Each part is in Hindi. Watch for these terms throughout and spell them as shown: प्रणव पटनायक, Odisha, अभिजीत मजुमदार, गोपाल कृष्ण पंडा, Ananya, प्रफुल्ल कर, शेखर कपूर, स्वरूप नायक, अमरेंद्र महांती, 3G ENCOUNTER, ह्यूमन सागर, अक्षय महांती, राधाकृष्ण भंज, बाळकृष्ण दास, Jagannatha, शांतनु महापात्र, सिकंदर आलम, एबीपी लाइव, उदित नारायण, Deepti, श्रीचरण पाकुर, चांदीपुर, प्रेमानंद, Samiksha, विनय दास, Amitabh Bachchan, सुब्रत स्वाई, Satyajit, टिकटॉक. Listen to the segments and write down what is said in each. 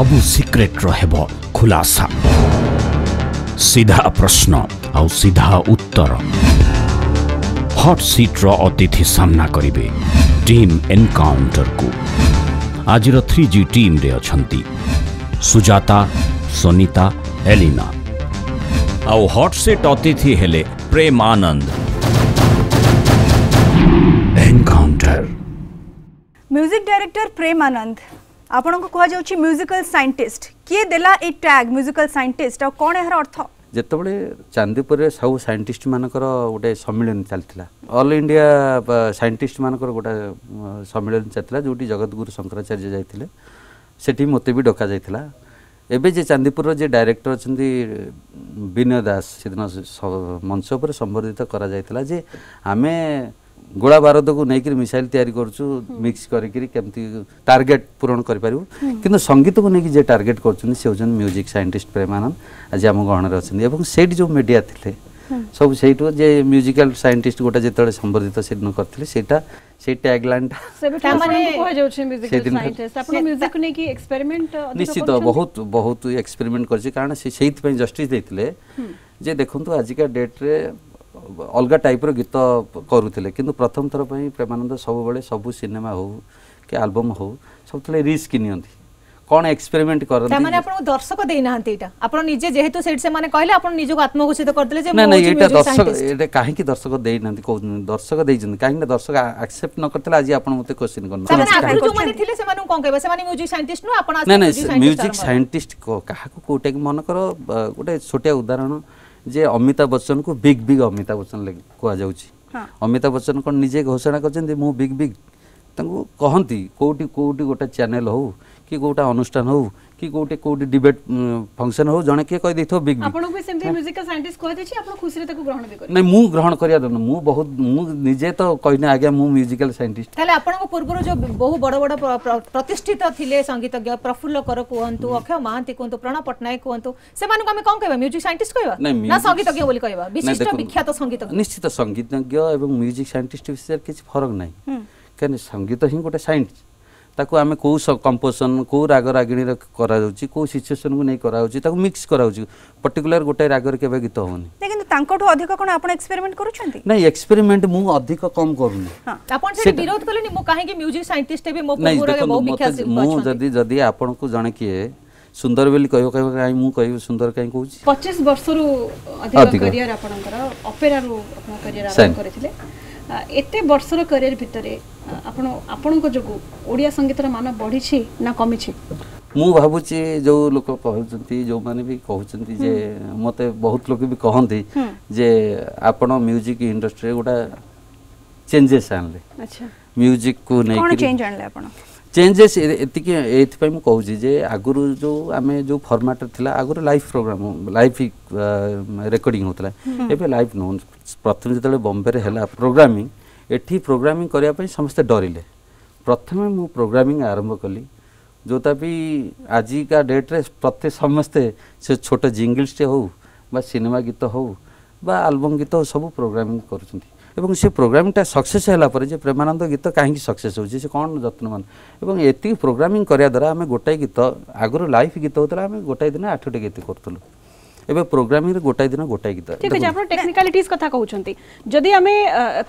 सबु सिक्रेट रहेबो खुलासा सीधा प्रश्न आउ सीधा उत्तर हॉट सीट रो अतिथि सामना करिवे टीम एनकाउंटर को आजिर 3G टीम रे अछंती सुजाता सोनीता एलिना आउ हॉट सीट अतिथि हेले Prem Anand encounter music director Prem Anand आपन को कह जाउची म्यूजिकल साइंटिस्ट के देला ए टैग म्यूजिकल साइंटिस्ट और कोन एहर अर्थ जेते बडे चांदीपुर रे सब साइंटिस्ट मानकर ओटे सम्मेलन चलतिला ऑल इंडिया साइंटिस्ट मानकर गोटा सम्मेलन चलतिला जोटी जगतगुरु शंकराचार्य जायतिले सेठी मते भी डका जायतिला एबे जे चांदीपुर रे जे डायरेक्टर अछंती विनय दास सिदना मंच पर संबोधित करा जायतिला जे आमे गोला बारद को नैक मिसाइल तैयारी करछु मिक्स करके केमती टार्गेट पूरण कर पारिबो किंतु संगीत को नैक जे टार्गेट करछन से होजन म्यूजिक साइंटिस्ट प्रेमानंद आज हम गहन रहछन एवं सेट जो मीडिया थिले सब सेट जे म्यूजिकल साइंटिस्ट गोटा जेतले संबोधित सेदिन करथिले सेटा से टैग लाइन से माने कह जाउछ म्यूजिकल साइंटिस्ट आपन म्यूजिक को नैक एक्सपेरिमेंट निश्चित बहुत बहुत एक्सपेरिमेंट करछि कारण से सेहित पे जस्टिस दैथिले जे देखंतु आज का डेट रे अलग टाइप रो गीत करूतिले किंतु प्रथम थर पई प्रेमानंद सब बेले सब सिनेमा हो के एल्बम हो सबले रिस्क नियंती कोन एक्सपेरिमेंट करन त माने आपण दर्शक देई नाहंती एटा आपण निजे जेहेतु सेट से माने कहले आपण निजो आत्मघोषित करदिले जे नै एटा दर्शक एटा काहे की दर्शक देई नाहंती को दर्शक देई जन काहे ना दर्शक एक्सेप्ट न करतला आज आपण मते क्वेश्चन करन त माने आपण जो माने थिले से माने कोन कहबे से माने म्यूजिक साइंटिस्ट न आपण नै नै म्यूजिक साइंटिस्ट को काहा को कोटे मन करो गोटे छोटे उदाहरण जे अमिताभ बच्चन को बिग बिग अमिताभ बच्चन कह जाऊँ अमिताभ बच्चन कौन निजे घोषणा करें बिग बिग तंगु कहती कौटी कौटी गोटे चैनल हो कि गोटा अनुष्ठान हो कि गोटे कौटी डिबेट फंक्शन हो जने किए कह देथो बिग आपन को सेम म्यूजिकल साइंटिस्ट कह देछि आपन खुशी रे तक ग्रहण भी करै नै मु ग्रहण करिया दन मु बहुत मु निजे तो कहिना आगे मु म्यूजिकल साइंटिस्ट तले आपन को पूर्व जो बहु बड़ बड़ प्रतिष्ठित थिले संगीतज्ञ प्रफुल्ल कर कोहंतु अक्षय महांती कोहंतु प्रणव पटनायक कोहंतु से मान को हम कोन कहबा म्यूजिक साइंटिस्ट कहबा ना संगीतज्ञ बोली कहबा विशिष्ट विख्यात संगीतज्ञ निश्चित संगीतज्ञ एवं म्यूजिक साइंटिस्ट विषय किछ फरक नै कने संगीत ही गोटे साइंस ताको आमे को कंपोजिशन को राग रागिणी करा जाउची को सिचुएशन को नै करा जाउची ताको मिक्स करा जाउची पर्टिकुलर गोटे राग रे केबे गीत होनी लेकिन तांकोठो अधिक कोन आपण एक्सपेरिमेंट करूछंती नै एक्सपेरिमेंट मु अधिक कम करूनी हां आपण से विरोध करले नि मो काहे कि म्यूजिक साइंटिस्ट एबे मो पूरा के बहुत विख्यात शिल्पी अछन मो जदी जदी आपण को जण किए सुंदर बेली कहियो कहियो काई मु कहियो सुंदर काई कहूची 25 वर्ष रु अधिक करियर आपणकर ओपेरा रु आपण करियर आरंभ करथिले एते वर्ष रो करियर भितरे आपण आपण को जगो ओडिया संगीत रा मान बढी छी ना कमी छी मु भाबुची जो लोक कहउचंती जो माने भी कहउचंती जे मते बहुत लोक भी कहंती जे आपण म्यूजिक इंडस्ट्री गोटा चेंजेस आनले अच्छा म्यूजिक को नै कोन चेंज आनले आपण चेंजेस एति के एथ पे मु कहउची जे आगुरु जो आमे जो फॉर्मेट थिला आगुरु लाइव प्रोग्राम लाइव रिकॉर्डिंग होतला एबे लाइव नोन प्रथम जतले बॉम्बे रे हला प्रोग्रामिंग एठी प्रोग्रामिंग करिया पे समस्त डरिले प्रथमे मु प्रोग्रामिंग आरंभ कली जोता भी आज का डेट रे प्रत्येक समस्ते से छोटा जिंगल्स ते हो बा सिनेमा गीत हो बा एल्बम गीत हो सब प्रोग्रामिंग करछंती एवं से प्रोग्रामिंग ता सक्सेस हला पर जे प्रेमानंद गीत काहे की सक्सेस हो जे से कोन जत्नमान एवं एती प्रोग्रामिंग करिया द्वारा हमें गोटाई गीत आगरो लाइव गीत होतला हमें गोटाई दिन 8 टे गीत करतलु एबे प्रोग्रामिंग रे गोटाई दिन गोटाई गीत ठीक है आपण टेक्निकलिटीज कथा कहउछंती जदी हमें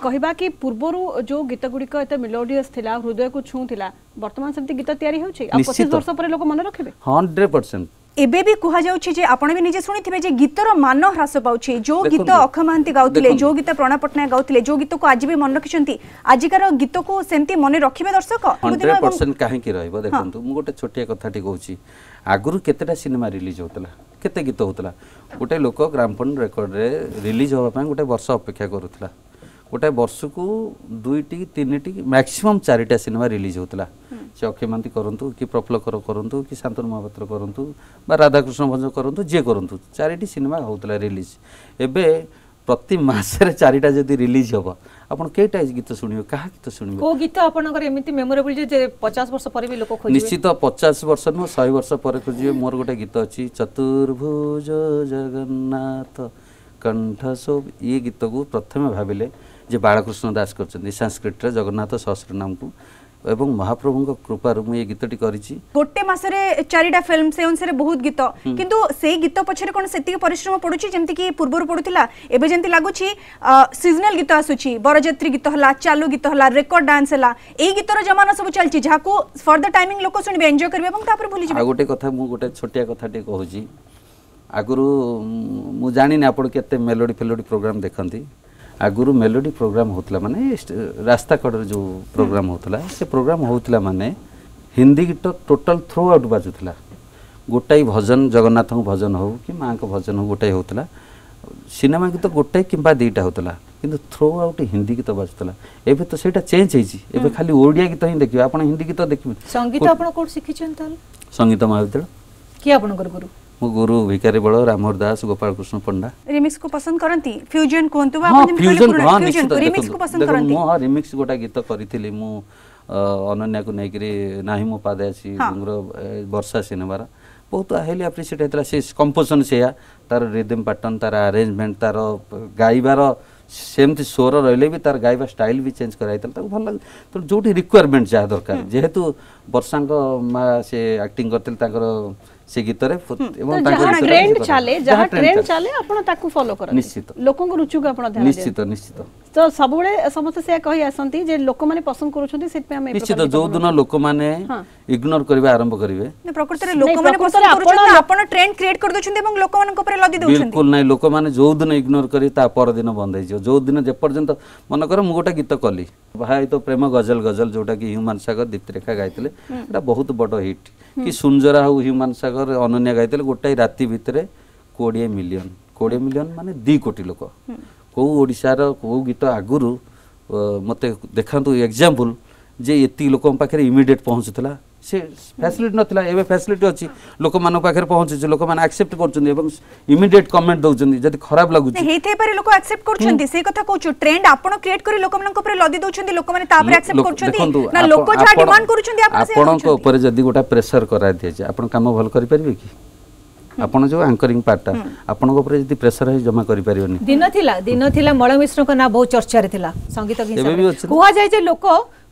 कहबा कि पूर्वरु जो गीत गुडी को एते मेलोडियस थिला हृदय को छू थिला वर्तमान समिति गीत तयारी होउछी आ 25 वर्ष परे लोक मन रखबे 100% एबे भी कहा जाउछी जे आपण भी निजे सुनिथिबे जे गीत रो मान ह्रास पाउछी जो गीत अखय महांती गाउतिले जो गीत प्रणव पटनायक गाउतिले जो गीत को आज भी मन रखिसंती आजिकार गीत को सेंती मन रखिबे दर्शक 100% काहे की रहबो देखंतु मु गोटे छोटिया कथा ठी कहउछी आगुरु केतेटा सिनेमा रिलीज होतला केते गीत होतला गोटे लोक ग्रामफोन रेकॉर्ड रे रिलीज होबा पय गोटे वर्ष अपेक्षा करूतला गोटे वर्ष को 2टी 3टी मैक्सिमम 4टा सिनेमा रिलीज होतला से अक्षय महांती करंतु कि प्रफुल्ल कर करंतु कि शांतनु महापात्र करंतु बा राधाकृष्ण भंज करंतु जे करंतु 4टी सिनेमा होतला रिलीज एबे प्रति मासे रे 4टा जदी रिलीज होबा आपण केटा गीत सुनियो काहा गीत सुनियो को गीत आपनकर एमिति मेमोरेबल जे 50 वर्ष परे भी लोक खोजिबे निश्चित 50 वर्ष न 100 वर्ष परे खोजिबे मोर गोटे गीत अछि चतुर्भुज जगन्नाथ कंठ शोभ ये गीत को प्रथम भाबिले जे बाळकृष्ण दास करछन संस्कृत रे जगन्नाथ सहस्त्र नाम को এবং মহাপ্রভুঙ্ক কৃপার মু এই গীতটি করিছি গোটে মাসরে চারিটা ফিল্ম সে অনুসারে বহুত গীত কিন্তু সেই গীত পছরে কোন সেতিকে পরিশ্রম পড়ুছি যেমতি কি পূর্বর পড়ুতিলা এবে যেমতি লাগুছি সিজনাল গীত আসুছি বরযাত্রী গীত হলা চালু গীত হলা রেকর্ড ডান্স হলা এই গীতর জমানা সব চলছি যাকু ফর দা টাইমিং লোক শুনিবে এনজয় করবে এবং তারপর ভুলি যাবে। আগুটে কথা মু গোটে ছোটিয়া কথাটি কহুছি আগুরু মু জানি না আপন কেতে মেলোডি ফেলোডি প্রোগ্রাম দেখନ୍ତି आगुरु मेलोडी प्रोग्राम होतला माने रास्ता कड़र जो प्रोग्राम होतला से प्रोग्राम होतला माने हिंदी गीत टोटल थ्रू आउट बाजुला गोटाई भजन जगन्नाथ भजन हो कि माँ को भजन हो गोटाई होतला सिनेमा गीत गोटाई किंबा दुईटा होतला किंतु थ्रू आउट हिंदी गीत बाजुला एबे तो सेटा चेंज होईची एबे खाली ओडिया गीत ही देखियो आपण हिंदी गीत देखिबे। संगीत आपण कोड सिखिचन तल संगीत महाविद्यालय की आपण गुरु गुरु भिकारी बड़ो रामहर दास गोपाल कृष्ण पंडा रिमिक्स को पसंद करंती फ्यूजन कोंतु आपण फ्यूजन रिमिक्स को पसंद करंती मो रिमिक्स गोटा गीत करितली मु अनन्या को नेकरी नाही मो पादे अछि डंगर वर्षा सिनेमारा बहुत हाईली अप्रिशिएट हेतला से कंपोजिशन सेया तार रिदम पैटर्न तार अरेंजमेंट तार गाइबार सेमती स्वर रहले भी तार गाइबा स्टाइल भी चेंज कराइतल त भल लाग तो जोटी रिक्वायरमेंट जा दरकार जेहेतु वर्षा को मा से एक्टिंग करतल ताकर से गीतरे एवं ताको ट्रेंड चले आपण ताको फॉलो करन निश्चित लोकन को रुचु को आपण ध्यान निश्चित निश्चित तो सबोळे समस्त से कहि आसंती जे लोक माने पसंद करूछंती सेट पे हम निश्चित जो दुना लोक माने इग्नोर करबे आरंभ करबे ने प्रकृति रे लोक माने पसंद करूछंती आपण ट्रेंड क्रिएट कर दोछंती एवं लोक मानन को पर लदी दोछंती बिल्कुल नै लोक माने जो दुना इग्नोर करी ता पर दिन बंद हे जो दिन जे पर्यंत मन कर मु गोटा गीत कली भाई तो प्रेम गजल गजल जोटा कि ह्यूमन सागर दीप्ति रेखा गाइतले एटा बहुत बडो हिट कि सुंजरा हो ह्यूमन सागर अनन्या गाइतले गोटाई राती भितरे 20 मिलियन माने 2 कोटी लोक को ओडिसा रो को गीत आगुरु मते देखांतु एग्जांपल जे एति लोक पाखरे इमीडिएट पहुंचतला से फैसिलिटी नथला एबे फैसिलिटी अछि लोक मानो पाखरे पहुंचै लोक मान एक्सेप्ट करछन एवं इमीडिएट कमेंट दउछन जदि खराब लागु छै हेथे पर लोक एक्सेप्ट करछन से कथा कहू छु ट्रेंड आपन क्रिएट करी लोक मानन ऊपर लदी दउछन लोक माने तापर एक्सेप्ट करछन ना लोक जा डिमांड करछन आपन को ऊपर जदि गोटा प्रेशर करा दिए छै आपन काम भल करि परबे की आपण जो एंकरिंग पार्टा आपण को ऊपर जदि प्रेशर है जमा करि परियोनी दिन थिला मळ मिश्र को ना बहुत चर्चा रे थिला संगीत हिसाब कोहा जाय जे लोक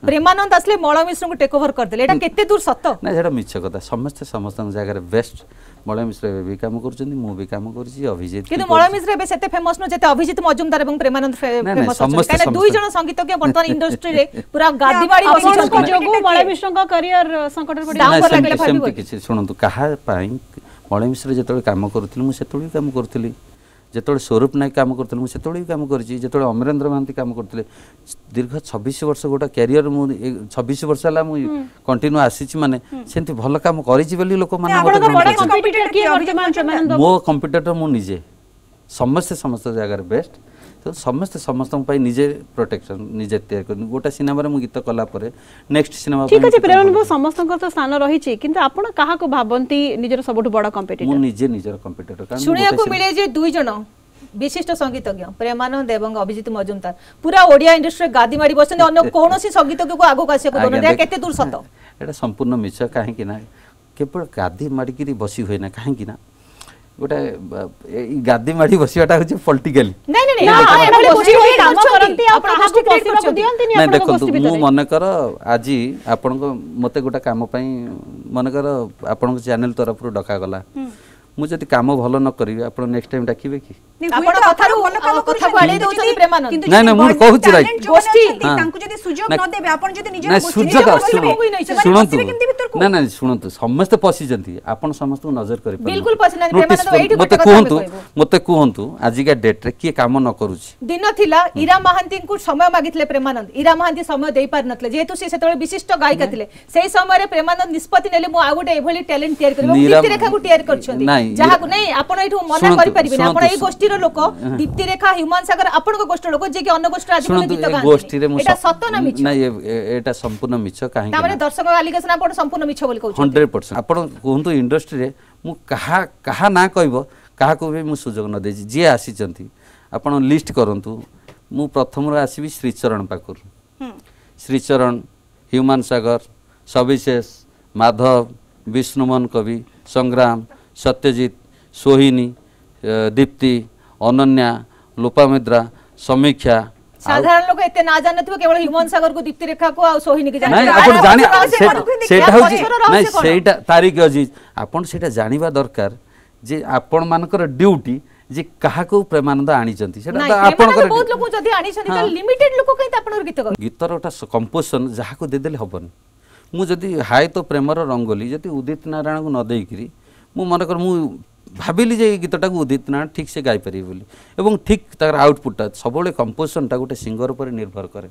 प्रेमानंद असले मळ मिश्र को टेक ओवर कर देले एटा केते दूर सत्य ना एटा मिछ कथा समस्त समस्तन जागा रे बेस्ट मळ मिश्र बे काम करछन मु बे काम करछि अभिजीत किंतु मळ मिश्र बे सेते फेमस न जेते अभिजीत मजुमदार एवं प्रेमानंद फेमस काले दुई जण संगीत के वर्तमान इंडस्ट्री रे पूरा गादीवाड़ी बसिछन को जोगु मळ मिश्र को करियर संकट पड़ि डाउन पर लागले फाइल होय किछि सुनंतु काहा पाई मळ मिश्र जेतोळे काम करथिलु मु सेतोळे काम करथिलि जेतोळे स्वरूप नायक काम करथिलु मु सेतोळे काम करछि जेतोळे अमरेंद्र महांती काम करथिले दीर्घ 26 वर्ष गोटा कॅरियर मु 26 वर्ष ला मु कंटिन्यू आसीछि माने सेंती भलो काम करिछि बेली लोक माने मोर कंप्यूटर की अभिमान मो कंप्यूटर मु निजे समस्त जागा रे बेस्ट तो समस्त पाई निजे प्रोटेक्शन निजे तयार कर गोटा सिनेमा रे मु गीत कला परे नेक्स्ट सिनेमा ठीक अछि प्रेरण बहु समस्त को स्थान रही छी किंतु आपण काहा को भाबंती निजर सबटु बडा कंपटीटर मु निजे निजर कंपटीटर कारण सुनिया को मिले जे दुई जण विशिष्ट संगीतज्ञ प्रेमानंद एवं अभिजीत मजुमदार पूरा ओडिया इंडस्ट्री गादीमाडी बसने अन्य कोनोसी संगीतज्ञ को आगो कासे को दोन दे केते दूर सतो एटा संपूर्ण मिछ काहे कि ना केवल गादीमाडी की बसी होइना काहे कि ना गोटा गादी माडी बसियाटा होचे पॉलिटिकली नहीं बसी होई काम करंती आ प्रहास्टिक करबो दियंती नहीं आपण को बसी भीतर मु मन कर आजि आपण को मते गोटा काम पई मन कर आपण को चैनल तरफ रो डका गला मु जति काम भलो न करिवे आपण नेक्स्ट टाइम डाकिबे की आपण कथा रो भलो काम कथा बाळे दोचो प्रेमानंद नहीं मु कहू छी राइट गोष्ठी तांको जति सुजोग न देबे आपण जति निजे गोष्ठी सुनंतु ना ना सुनंतु समस्त पसी जंती आपण समस्त नजर करि पर बिल्कुल पसी ना प्रेमानंद एठी मते कहंतु आज के डेट रे की काम न करूची दिन थिला ईरा महांती को समय मागितले प्रेमानंद ईरा महांती समय देई पार नतले जेतु से सेतळे विशिष्ट गायिका थिले सेही समय रे प्रेमानंद निष्पत्ति नेले मु आगोटे एभली टैलेंट तयार करबो दीप्ति रेखा को तयार करछंती जहा को नै आपण एठो मना करि परिबिना आपण ए गोष्ठी रो लोक दीप्ति रेखा ह्यूमन सागर आपण को गोष्ठ लोक जे कि अन्य गोष्ठ राजी को गीत गान एटा सत्य ना मिछ ना एटा संपूर्ण मिछ काहे तामाने दर्शक एलिगेशन आपण संपूर्ण मिछ बोल कहू 100% आपण कोहंतो इंडस्ट्री रे मु कहा ना कहबो कहा को भी मु सुजोग न दे जे आसी चंती आपण लिस्ट करंतु मु प्रथम रो आसीबी श्रीचरण पाकुर श्रीचरण ह्यूमन सागर सविशेष माधव विष्णुमन कवि संग्राम सत्यजीत सोहिनी दीप्ति अनन्या लोपामुद्रा समीक्षा साधारण लोग इतने ना जानत हो केवल हिमन सागर को दीप्ति रेखा को आ सोहिनी के जाने नहीं आपण जाने सेटा हो नहीं सेटा तारीख अछि आपण सेटा जानिबा दरकार जे आपण मानकर ड्यूटी जे कहा को प्रेमानंद आनी चंती सेटा त आपण कर बहुत लोग जदी आनी चंती त लिमिटेड लोग कहित आपण गीत गीतरटा कंपोजिशन जहा को दे देले हबन मु जदी हाय तो प्रेमर रंगोली जदी उदित नारायण को न देकरी मु मानकर मु भाबिली जे गीतटा को उदित ना ठीक से गाई परि बोली एवं ठीक तार आउटपुट सबले कंपोजिशन टा गोटे सिंगर पर निर्भर करे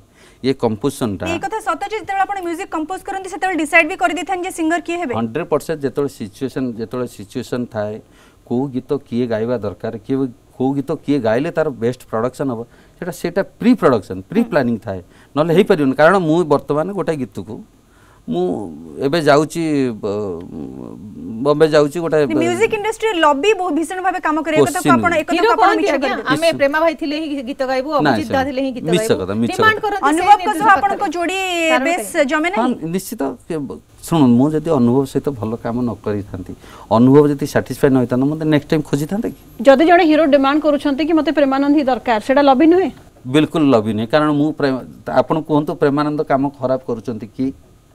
ये कंपोजिशन टा ये कथा सत्यजित जेतेबे आपण म्यूजिक कंपोज करन सेतेबे डिसाइड भी कर दिथन जे सिंगर की हेबे 100% जेतेबे सिचुएशन थाए को गीत किए गाइबा दरकार कि को गीत किए गाइले तार बेस्ट प्रोडक्शन हो सेटा प्री प्रोडक्शन प्री प्लानिंग थाए नले हे परिन कारण मु वर्तमान गोटे गीत को मु एबे जाउची बॉम्बे जाउची गोटा म्यूजिक इंडस्ट्री लॉबी बहुत भीषण भाबे काम करे त आपण मिछ कर हमें प्रेमा भाई थिले ही गीत गाइबो अभिजीत दा थिले ही गीत गाइबो डिमांड करन अनुभव को आपण को जोडी बेस जमे नहीं निश्चित सुन मु जदी अनुभव सहित भलो काम न करी थांती अनुभव जदी सैटिस्फाई न होइता न मते नेक्स्ट टाइम खोजी थांते जदी जने हीरो डिमांड करूछंती कि मते प्रेमानंद ही दरकार सेडा लॉबी नहे बिल्कुल लॉबी नहीं कारण मु आपण कोहंतो प्रेमानंद काम खराब करूछंती कि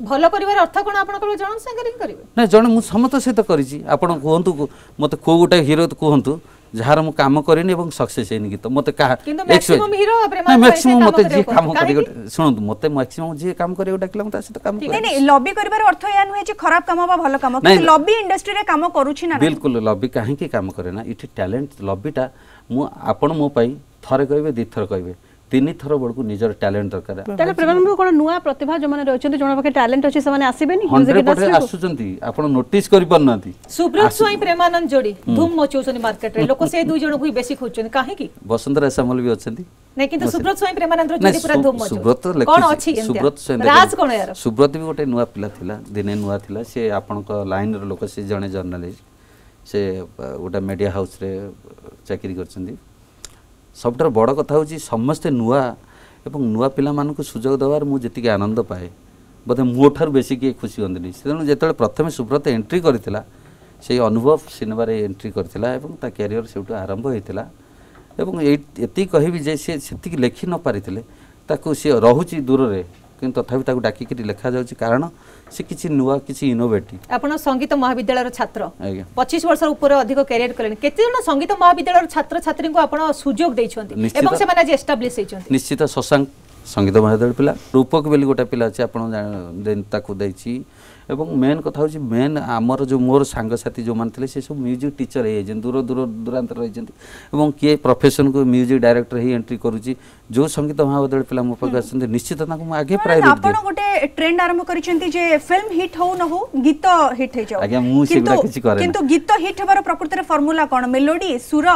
भलो करिवार अर्थ कोन आपण को जण संगे करिवे नै जण मु समत सहित करिछि आपण कोहंतु मते को गोटे हीरो कोहंतु जहार मु काम करिन एवं सक्सेस हेनि गीत मते का मैक्सिमम हीरो प्रेमा मैक्सिमम मते जे काम करि गोटे सुनंतु मते मैक्सिमम जे काम करि गोटे किलो मते सहित काम नै नै लॉबी करिवार अर्थ या नै जे खराब काम बा भलो काम कि लॉबी इंडस्ट्री रे काम करूछि ना बिल्कुल लॉबी काहे कि काम करे ना इठी टैलेंट लॉबीटा मु आपण मो पाई थरे कहबे दी थरे कहबे तीन थर बड़ को निजर टैलेंट दरकार तले प्रेमन को नोआ प्रतिभा जो माने रहछन जोन पाके टैलेंट अछि समान आसीबे नि म्यूजिक इंडस्ट्री आसुचंती आपण नोटिस करि पन्नंती सुब्रत स्वाई प्रेमानंद जोड़ी धूम मचौसनी मार्केट रे लोक से दुई जण को बेसी खोजछन काहे की वसंतरा समल भी अछंती नै किंतु सुब्रत स्वाई प्रेमानंद जोड़ी पूरा धूम मचौ सुब्रत कोन अछि सुब्रत राज कोन यार सुब्रत भी गोटे नोआ पिला थिला दिने नोआ थिला से आपण को लाइन रे लोक से जने जर्नलिस्ट से गोटा मीडिया हाउस रे चाकरी करछंती सबटा बड़ कथा होची समस्त नुआ एवं नुआ पिला मान को सुजोग दवार मु जति आनंद पाए बदे मोठर बेसी के खुशी हंदनी तेनु जेतले प्रथमे सुब्रत एंट्री करथिला से अनुभव सिनेमा रे एंट्री करथिला एवं ता करियर सेउट आरंभ हेतिला एवं एति कहिबी जे से सेति लेखि न पारिथिले ताको से रहुची दूर रे किंतु तथापि ताको डाकी के लेखा जाउची कारण से किछि नुआ किछि इनोवेटिव आपण संगीत महाविद्यालय रो छात्र 25 वर्ष ऊपर अधिक करियर करले केते जन संगीत महाविद्यालय रो छात्र छात्रिन को आपण सुजोग देइ छथि एवं से माने जे एस्टैब्लिश हेइ छथि निश्चित ससंग संगीत महाविद्यालय पिला रूपक बेली गोटा पिला अछि आपण देन ताको देछि एवं मेन कथा होछि मेन आमर जो मोर संग साथी जो मानथिले से सब म्यूजिक टीचर हे जन दूर दूर दूरांत रहै छथि एवं के प्रोफेशन को म्यूजिक डायरेक्टर हे एंट्री करूछि जो संगीत महाविद्यालय पिला मो पर गछथि निश्चित ताको म आगे प्रायोरिटी आपण गोटे ट्रेंड आरंभ करि छथि जे फिल्म हिट हो न हो गीत हिट हे जाउ आगे मु सेगला किछि करे किंतु गीत हिट होबार प्रकृति रे फार्मूला कोन मेलोडी सुर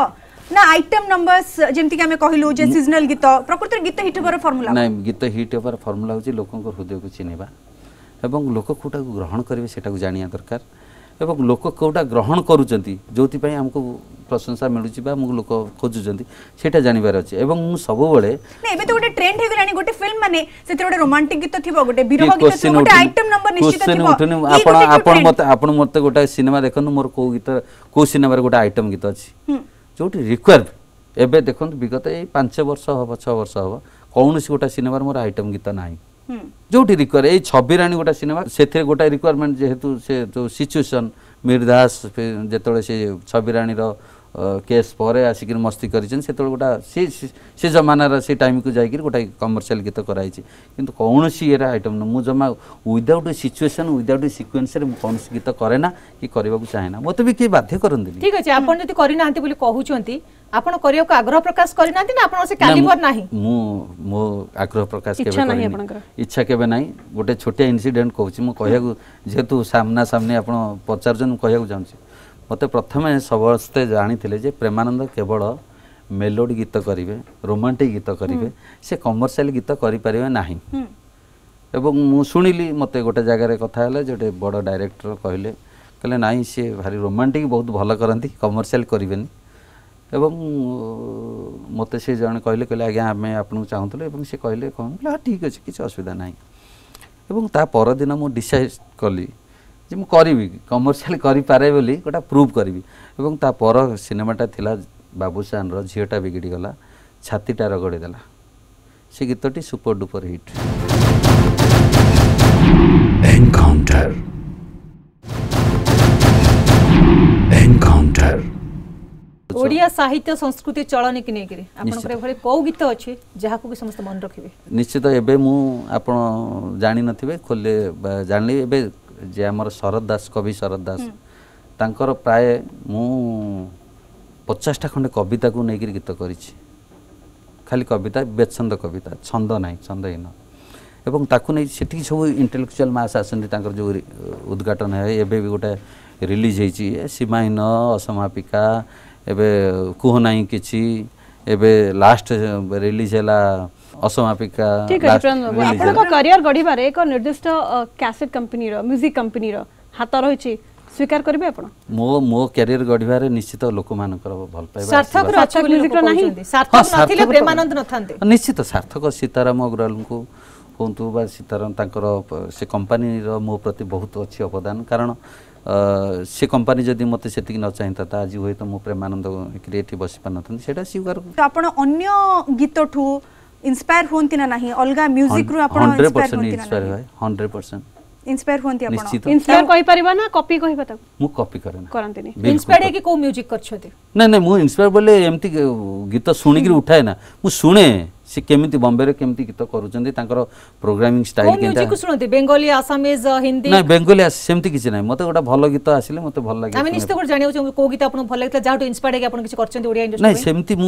ना आइटम नंबर्स जेमति कि हमें कहिलु जे सीजनल गीत प्रकृति गीत हिट होबार फार्मूला नै गीत हिट होबार फार्मूला होछि लोकन को हृदय को चिनिबा एवं लोक कोटा को ग्रहण करिवे सेटा को जानिया दरकार एवं लोक कोटा ग्रहण करूचंती जोति पई हमको प्रशंसा मिलुची बा मु लोक खोजुचंती सेटा जानिबार अछि एवं मु सब बळे नै एबे तो गोटे ट्रेंड हे गरानी गोटे फिल्म माने सेते गोटे रोमांटिक गीत थिबो गोटे विरह गीत थिबो गोटे आइटम नंबर निश्चित थिबो आपण मते गोटे सिनेमा देखनु मोर को गीत को सिनेमा रे गोटे आइटम गीत अछि जोटी रिक्वायर एबे देखन विगत ए 5 वर्ष हो 6 वर्ष हो कोनोसी गोटे सिनेमा मोर आइटम गीत नाही जोटी रिक्वायर ए छबिराणी गोटा सिनेमा सेथे गोटा रिक्वायरमेंट जेहेतु से जो सिचुएशन मिर्दास जेतळे से छबिराणी रो केस परे आसीकिन मस्ती करिसन सेतळे गोटा से जमाना रा से टाइम को जाईकिन गोटा कमर्शियल गीत कराईछि किंतु कोनोसी एरा आइटम न मु जमा without a situation without a sequence रे कोनोसी गीत करे ना कि करबा को चाहे ना मते भी के बाध्य करंदिनी ठीक अछि आपण जति करि नाहंती बोली कहउचंती आपण करियो को आग्रह प्रकाश करि नाहंती ना आपण से कालिबर नाही मु मो आग्रह प्रकाश केबे इच्छा नाही आपण इच्छा केबे नाही गोटे छोटे इन्सिडेंट कहउछि मु कहया को जेतु सामना सामने आपण पचार जन कहया को जानछि मते प्रथमे सबस्ते जानि थिले जे प्रेमानंद केवल मेलोडी गीत करिवे रोमांटिक गीत करिवे से कमर्शियल गीत करि परिवे नाही एवं मु सुनिली मते गोटे जागा रे कथा हले जेटे बड़ डायरेक्टर कहले कहले नाही से भारी रोमांटिक बहुत भलो करंती कमर्शियल करिवेनी एवं मते से जण कहले कहले आज्ञा हमें आपन चाहतले एवं से कहले कोन ठीक अछि किछ असुविधा नाही एवं ता पर दिन मु डिसाइड करली जे मु करिवि कमर्शियल करि पारे बोली गोटा प्रूफ करिवि एवं ता पर सिनेमाटा थिला बाबूसान रो झियटा बिगड़ी गला छातीटा रगड़ी देला সে গীতটি super duper hit. Encounter encounter Odia সাহিত্য সংস্কৃতি চলনি কি নেকি আপনার এভাবে কো গীত আছে যাহাকু কি সমস্ত মন রাখিবে? নিশ্চিত এবে মু আপন জানি নথিবে খোলে জানলি এবে যে আমার শরদ দাস কবি শরদ দাস তাঙ্কর প্রায় মু 50টা খন্ডে কবিতা কো নেকি গীত করিছি খালি কবিতা বেছন্দ কবিতা ছন্দ নাই ছন্দহীন এবং তাকু নেই সেটি সব ইন্টেলেকচুয়াল মাস আসন্তি তাঙ্কর যে উদ্ঘাটন হয় এবে বি গোটা রিলিজ হইছি সীমাহীন অসমাপিকা এবে কুহ নাই কিছি এবে লাস্ট রিলিজ হেলা অসমাপিকা। ঠিক আছে আপনার ক্যারিয়ার গড়িবারে এক নির্দিষ্ট ক্যাসেট কোম্পানি র মিউজিক কোম্পানি র হাত রহিছি স্বীকার করবে আপন মো মো ক্যারিয়ার গড়িবারে নিশ্চিত লোকমানকৰ ভাল পাইবা সার্থক রচক মিউজিক ৰ নাই সার্থক নথিলে প্রেমানন্দ নথান্তে নিশ্চিত সার্থক সিতারাম অগ্রৱালଙ୍କୁ কোনতু বা সিতারাম তাকৰ সে কোম্পানি ৰ মো প্ৰতি বহুত অছি অৱদান কাৰণ সে কোম্পানি যদি মতে সেটি ন চাইতা তা আজি হয় তো মো প্রেমানন্দ ক্রিয়েটিভ বসি পানতন সেটা স্বীকার তো আপন অন্য গীত ঠু ইন্সপায়ার হোন কিনা নাহি অলগা মিউজিক ৰু আপন ইন্সপায়ার হয় 100% इंस्पायर होंती आपन इंस्पायर कोई परिवा ना कॉपी कोई बता मु कॉपी करे ना करनते नहीं इंस्पायर है कि को म्यूजिक कर छते ना ना मु इंस्पायर बोले एमती गीत सुनी के उठाए ना मु सुने से केमिति बॉम्बे रे केमिति गीत करूचंती तांकर प्रोग्रामिंग स्टाइल केता म्यूजिक सुनते बंगाली आसामीज हिंदी ना बंगाली सेमती किछ ना मते गोटा भलो गीत आसीले मते भल लागे आमी निश्चित कर जानियो छ को गीत आपन भल लागला जाटो इंस्पायर है कि आपन किछ करचंती ओडिया इंडस्ट्री ना सेमती मु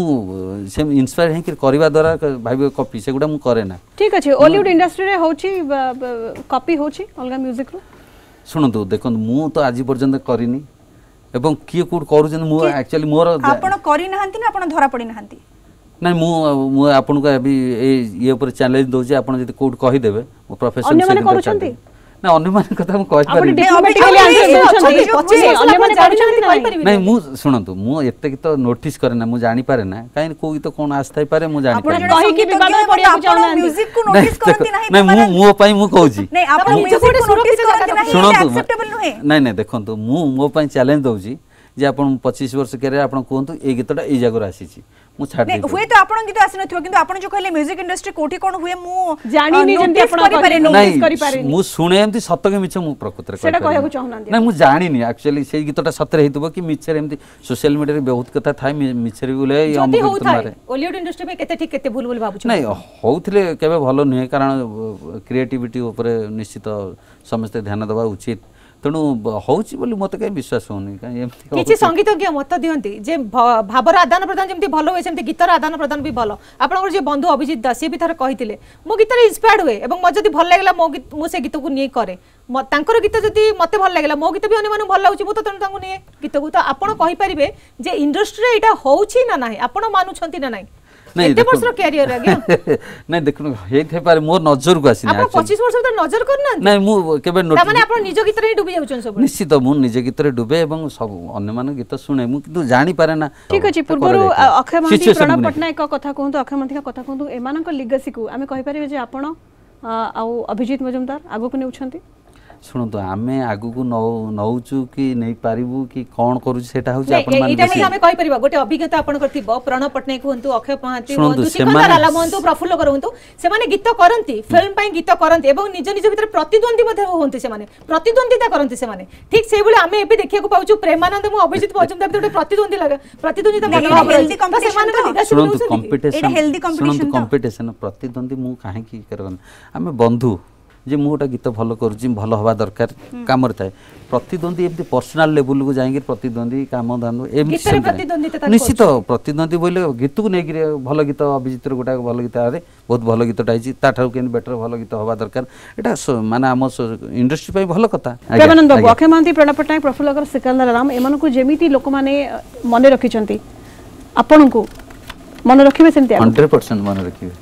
सेम इंस्पायर है कि करबा द्वारा भाई कॉपी से गुडा मु करे ना। ठीक अछि हॉलीवुड इंडस्ट्री रे होछि कॉपी होछि अलगा म्यूजिक रो सुनंतु देखन मु तो आजि पर्यंत करिनी एवं की कोड करूचन मु एक्चुअली मोर आपन करि नहंती ना आपन धरा पड़ी नहंती ना मु मु आपन को अभी ये ऊपर चैलेंज दो जे आपन जदी कोड कहि देबे मो प्रोफेशन से अन्य करूचंती ना अन्य मान कथा मु कहि पारि ऑटोमेटिकली आंसर देउचंती अन्य मान करूचंती कहि पारि नहीं मु सुनंतु मु एते की तो नोटिस करे ना मु जानि पारे ना काई कोई तो कोन आस्थाई पारे मु जानि पारे आपन कहि कि विवाद पडिया चाहना म्यूजिक को नोटिस करती नहीं नहीं मु मु पाई मु कहूची नहीं आपन म्यूजिक को नोटिस करती नहीं सुनंतु एक्सेप्टेबल न है नहीं नहीं देखंतु मु मु पाई चैलेंज दउची जे आपन 25 वर्ष केरे आपन कोंतु ए गीतटा ए जागर आसीची मु छाड़ दे होय तो आपन गीत आसी नथियो किंतु आपन जो कहले म्यूजिक इंडस्ट्री कोठी कोन होय मु जानी नी जंती आपन करि पारे मु सुने एमती सत्य के मिछ मु प्रकृत रे सेटा कहबो चाहनांदी नाही मु जानी नी एक्चुअली से गीतटा सत्य हेतुबो कि मिछरे एमती सोशल मीडिया रे बहुत कथा थाय मिछरे बोले हम गीत मारे ओलिवुड इंडस्ट्री में केते ठीक केते भूल भूल बाबू नाही होउथले केबे भलो नै कारण क्रिएटिविटी ऊपर निश्चित समस्त ध्यान दबा उचित तनु होउची बोली मते के विश्वास होनी काई किछि संगीतज्ञ मत दियंती जे भाबर आदान प्रदान जेमति भलो होय सेमति गीतर आदान प्रदान भी भलो आपन जे बंधु अभिजीत दास ये भी थार कहितिले मो गीतर इंस्पायर्ड होय एवं म जदी भल लागला मो से गीत को नै करे तांकर गीत जदी मते भल लागला मो गीत भी अन्य मानु भल लागउची मो तो तनु तांगु नै गीत को तो आपन कहि परिबे जे इंडस्ट्री रे एटा होउची ना नाही आपन मानु छंती ना नाही नहीं एते वर्ष रो करियर आगे नहीं देखनु हेथे पारे मोर नजर को आसी ना 25 वर्ष त नजर करना नहीं मु केबे नोट माने आपन निज गीत रे डुबे जाउछन सब निश्चित मु निज गीत रे डुबे एवं सब अन्य मान गीत सुने मु किंतु जानि पारे ना। ठीक अछि पूर्वरो अक्षय महांती प्रणव पटनायक कथा कहू तो अक्षय महांती का कथा कहू तो एमानक लेगेसी को हमें कहि पारे जे आपन आ अभिजीत मजुमदार आगो को नेउछंती सुनो तो हमें आगु को नौचु कि नै पारिबु कि कोन करू सेटा हो जे अपन मान एटा नै हमें कहि परिबा गोटे अभिज्ञता अपन करथिबो प्रणव पटनायक होंतु अक्षय महांती होंतु सिकंदर आलम होंतु प्रफुल्ल करंतु से माने गीत करंती फिल्म पई गीत करंती एवं निज निज भीतर प्रतिद्वंदी मध्ये होंतु से माने प्रतिद्वंदिता करंती से माने ठीक से बोले हमें एबे देखिया को पाउचु प्रेमानंद मु अभिजीत मजुमदार गोटे प्रतिद्वंदी लागा प्रतिद्वंदिता मनोभाव हेल्दी कंपटीशन कंपटीशन प्रतिद्वंदी मु काहे कि करन हमें बंधु जे मोटा गीत भलो करूची भलो हवा दरकार काम रे थाए प्रतिद्वंदी एमती पर्सनल लेवल को जाई के प्रतिद्वंदी काम दान एमती गीत रे प्रतिद्वंदिता निश्चित प्रतिद्वंदी बोले गीत को नै के भलो गीत अभिजीत रे गोटा भलो गीत आरे बहुत भलो गीत टाइची ता ठाउ केन बेटर भलो गीत हवा दरकार एटा माने हम इंडस्ट्री पई भलो कथा। प्रेमानंद बाबू अक्षय महांती प्रणव पटनायक प्रफुल्लकर सिकंदर राम एमन को जेमिति लोक माने मन रखिचंती आपन को मन रखिबे सेमति 100% मन रखिबे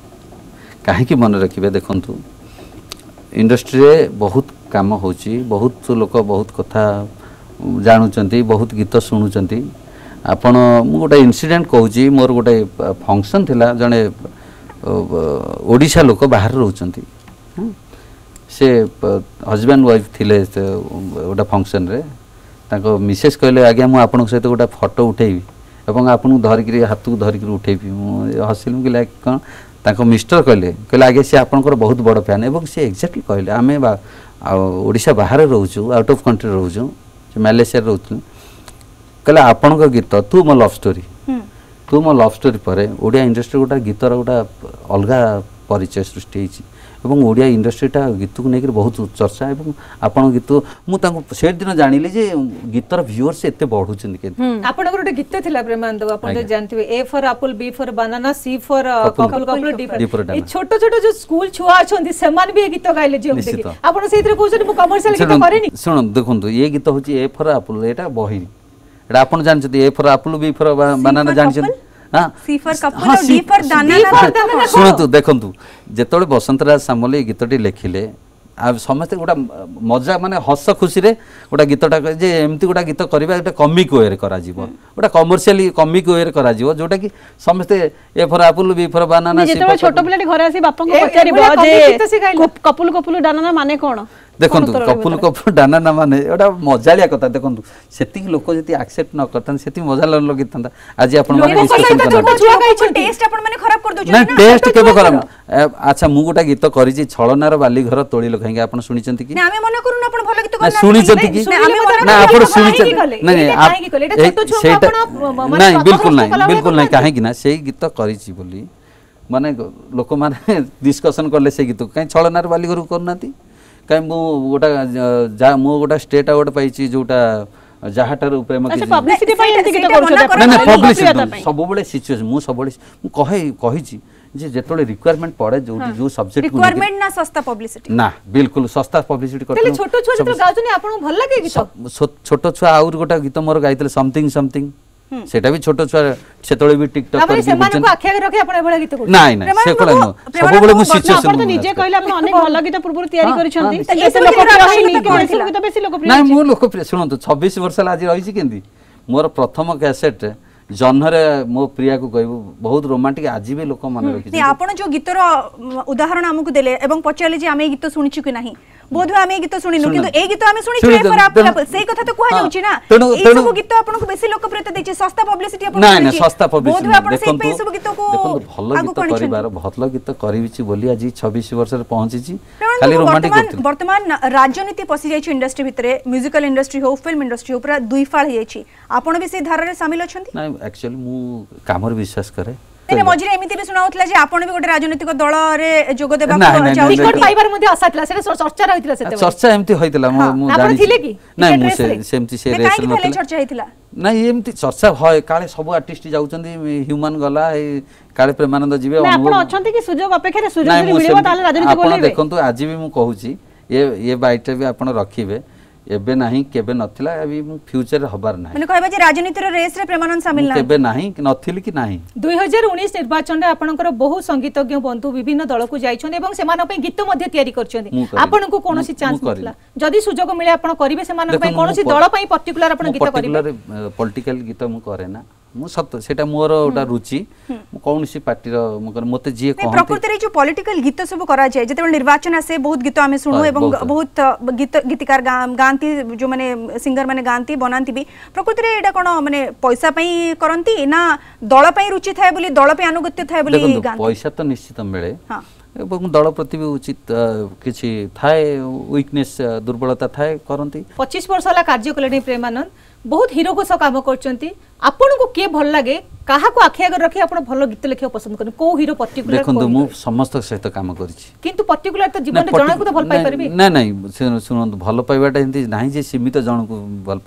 काहे कि मन रखिबे देखंतु इंडस्ट्री रे बहुत काम होची बहुत लोक बहुत कथा जानुचंती बहुत गीत सुनुचंती आपण मु गोटे इन्सिडेंट कहूची मोर गोटे फंक्शन थिला जने ओडिसा लोक बाहर रहउचंती से हजबैंड वाइफ थिले गोटे फंक्शन रे ताको मिसेस कहले आगे मु आपण सहित गोटे फोटो उठेबी एवं आपण धरिकरी हाथ को धरिकरी उठेबी हसिलु कि लाइक कोन ताको मिस्टर कहले कहले आगे से आपनकर बहुत बड़ फैन एवं से एग्जैक्टली कहले आमे ओडिसा बाहर रहउछु आउट ऑफ कंट्री रहउछु मलेशिया रहउछु कहले आपनकर गीत तू मो लव स्टोरी तू मो लव स्टोरी परे ओडिया इंडस्ट्री गोटा गीतर गोटा अलगा परिचय सृष्टि हेछि एवं ओडिया इंडस्ट्रीटा गीत को नेकर बहुत चर्चा एवं आपन गीत मु ताको सेट दिन जानिले जे गीतर व्यूअर्स एते बढुछन के आपन गोटे गीत थिला प्रेमानंद आपन जे जानथिबे A for apple B for banana C for couple couple D for ए छोटो छोटो जो स्कूल छुआ आछन समान भी गीत गाइले जे ओके आपन सेइतरे कहउछन मु कमर्शियल गीत करेनी सुन देखंतु ये गीत होछि ए फॉर एप्पल एटा बही एटा आपन जानछथि A for apple B for banana जानछथि हां सी फॉर कपल और डी फॉर दाना सुनतु देखंतु जेतोले बसंतराज सामले गीतटी लेखिले आ समस्त गोटा मजा माने हस खुशी रे गोटा गीतटा जे एम्ति गोटा गीत करबा गोटा कॉमिक वे रे करा जीवो गोटा कमर्शियली कॉमिक वे रे करा जीवो जोटा कि समस्त A for apple B for banana C for छोटो पिलाडी घर आसी बापा को पचारीबो जे कपुल कपुल दाना माने कोन देखंतु कपुल कपुल दाना माने ओटा मजालिया कथा देखंतु सेति लोक जति एक्सेप्ट न करतन सेति मजा ल गीतंता आज आपण माने डिस्कशन करतन टेस्ट आपण माने खराब कर दोछ ना टेस्ट केबो करम अच्छा मु गोटा गीत करी छी छळनार बाली घर तोळी ल कहिंगे आपण सुनिचंती कि ना आमे मन करू ना आपण भलो गीत करना सुनिचंती कि ना आपण सुनिचंती नाही नाही कोले एटा छोटो छोटो आपण नाही बिल्कुल नाही काहे कि ना सेही गीत करी छी बोली माने लोक माने डिस्कशन करले से गीत काई छळनार बाली घर करनाती कई मु गोटा जा मु गोटा स्टेट अवार्ड पाइची जोटा जहाटर प्रेम के पब्लिसिटी पाइटा गीत करछो ना पब्लिसिटी सबबोले सिचुएशन मु सबबोले मु कहिची जे जेतोले रिक्वायरमेंट पड़े जो जो सब्जेक्ट रिक्वायरमेंट ना सस्ता पब्लिसिटी ना बिल्कुल सस्ता पब्लिसिटी करते छोटो छोटो तो गाउचनी आपन भल लागे गीत छोटो छुआ और गोटा गीत मोर गाइतले समथिंग समथिंग सेटा भी छोटो छोटो सेतोले भी टिकटॉक पर से माने आखे रखे आपण एबोला गीत को नाही नाही से कोला न सब बोले मु सिचुएशन आपण निजे कहले आपण अनेक भल गीत पूर्व तयारी करिसथि त एसे लोक रहिनी कोन गीत बेसी लोक प्रिय नाही मु लोक प्रिय सुनंतु 26 वर्ष आज रहि छि केंदी मोर प्रथम कैसेट जन्हरे मो प्रिया को कहबो बहुत रोमांटिक आज भी लोक मन रखि नि आपण जो गीतर उदाहरण हमकु देले एवं पछाले जे आमे गीत सुनिछु कि नाही बोधो आमे गीत सुनिनु किंतु ए गीत आमे सुनि छे पर आप सेही कथा तो कहया जाउची ना ए सब गीत आपन को बेसी लोकप्रियता दैछे सस्ता पब्लिसिटी आपन ना ना सस्ता पब्लिसिटी देखन तो सब गीत को भलो गीत परिवार भलो गीत करिबिछि बोली आज 26 वर्ष रे पहुंची छि खाली रोमांटिक गीत वर्तमान राजनीति पसि जाइछि इंडस्ट्री भितरे म्यूजिकल इंडस्ट्री हो फिल्म इंडस्ट्री ऊपर दुई फाल जाइछि आपन भी से धारा रे शामिल अछंती ना एक्चुअली मु कामर विश्वास करे ने मझरे एमिति भी सुनाउतला जे आपण भी गोटे राजनीतिक दल रे जोग देबा को चाहि टिकट पाइबर मध्ये आसातला से चर्चा रहितला सेते चर्चा एमिति होइतला मु जानि थिले कि नाही मु से एमिति से रेस मतलब चर्चा होइतला नाही एमिति चर्चा होय काले सब आर्टिस्ट जाउचंदी ह्यूमन गला काले प्रेमानंद जीवे आपण अछंती कि सुजोग अपेक्षा रे सुजोग मिलिबो ताले राजनीति बोलबे आपण देखंतु आज भी मु कहूची ये बाइट भी आपण रखिबे एबे नाही केबे नथिला अभी फ्यूचर हबार नाही माने कहबा जे राजनीतिर रेस रे प्रेमानंद शामिल नाही केबे नाही कि नथिल कि नाही 2019 निर्वाचन रे आपनकर बहु संगीतज्ञ बंधु विभिन्न दल को जाइछन एवं सेमान पे गीत मध्ये तयारी करछन आपन को कोनोसी चांस मिलला जदी सुजोग मिले आपन करिवे सेमान पे कोनोसी दल पे पर्टिकुलर आपन गीत करिवे पर्टिकुलर पॉलिटिकल गीत मु करे ना मु सत सेटा मोर ओटा रुचि मु कोनोसी पार्टी रो मते जे कहते प्रकृति रे जो पॉलिटिकल गीत सब करा जाय जते निर्वाचन आसे बहुत गीत आमे सुनु एवं बहुत गीत गीतिकार गांती जो माने सिंगर माने गांती बनांती भी प्रकृति रे एटा कोन माने पैसा पई करंती ना दल पई रुचि थाए बोली दल पई अनुगत्य थाए बोली गांती पैसा तो निश्चित मिले हां एवं दल प्रति भी उचित किछि थाए वीकनेस दुर्बलता थाए करंती 25 वर्ष वाला कार्य कलेनी प्रेमानंद बहुत हीरो को काम करचंती आपण को के भल लागे काहा को आखि आगर रखि आपण भलो गीत लेखियो पसंद करन को हीरो पर्टिकुलर देखंतु मु समस्त सहित काम करछि किंतु पर्टिकुलर त जीवन रे जणा को त भल पाई परबे ना नहीं सुनंतु भल पाइबाटा हिंदी नाही जे सीमित जण को भल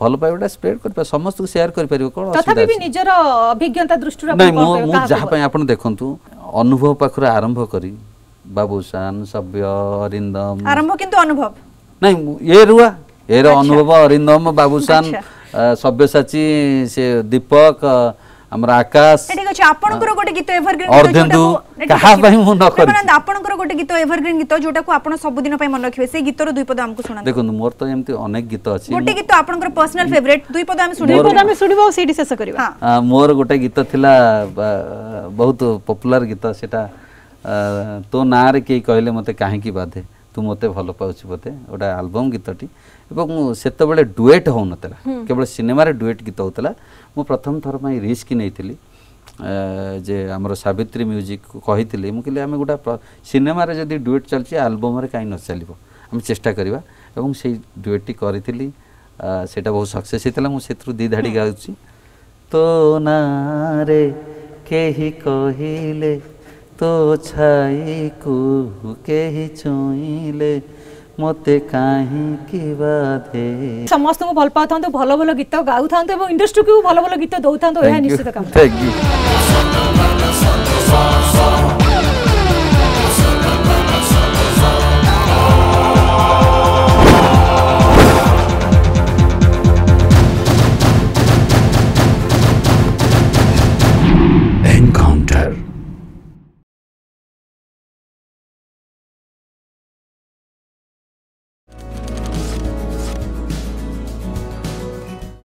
पाइबाटा स्प्रेड कर समस्त को शेयर कर परबे कोन तथापि भी निजर अभिज्ञता दृष्टि रे आपण को नहीं मु जहा पई आपण देखंतु अनुभव पाखर आरंभ करी बाबूशान सभ्य अरिंदम आरंभ किंतु अनुभव नहीं ये रुआ एरो अनुभव अरिंदम बाबूशान सभ्यसाची से दीपक हमरा आकाश ठीक अछि आपनकर गोटे गीत एवरग्रीन अर्धेन्दु कहा भाई मु न करी आनंद आपनकर गोटे गीत एवरग्रीन गीत जोटा को आपन सब दिन पई मन रखिबे से गीत रो दुई पद हमकु सुना देखु मोर त एमति अनेक गीत अछि गोटे गीत आपनकर पर्सनल फेवरेट दुई पद हम सुनबो सीडी शेष करबा हां मोर गोटे गीत थिला बहुत पॉपुलर गीत सेटा तो नार के कहले मते काहे की बाधे तू मते भलो पाउछि बते ओटा एल्बम गीतटी एवं सेत बेले डुएट होनतला केवल सिनेमा रे डुएट गीत होतला मु प्रथम थरमाई रिस्क नैथिली जे आमर सावित्री म्यूजिक कही मुझे आम गोटे सिनेमा जदि डुएट चलती आलबम कहीं न चलो आम चेष्टा करवा से डुएट करी से बहुत सक्सेस होता मुझे दी धाड़ी गाँची तो नारे केही कहिले तो छाई को केही छुईले मोते काही की बाधे समस्त को भल पाथन तो भलो भलो गीत गाउ थान तो इंडस्ट्री को भलो भलो गीत दउ थान तो यह निश्चित काम थैंक यू